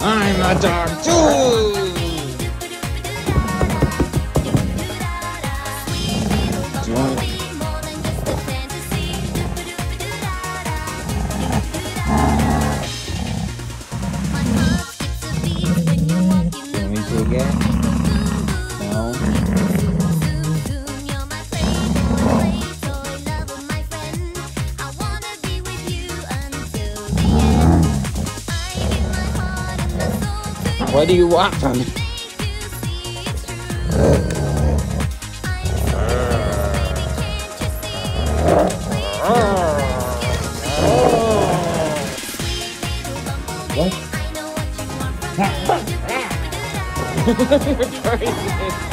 I'm a dog too! Do you want me? What do you want from me? What? You're crazy.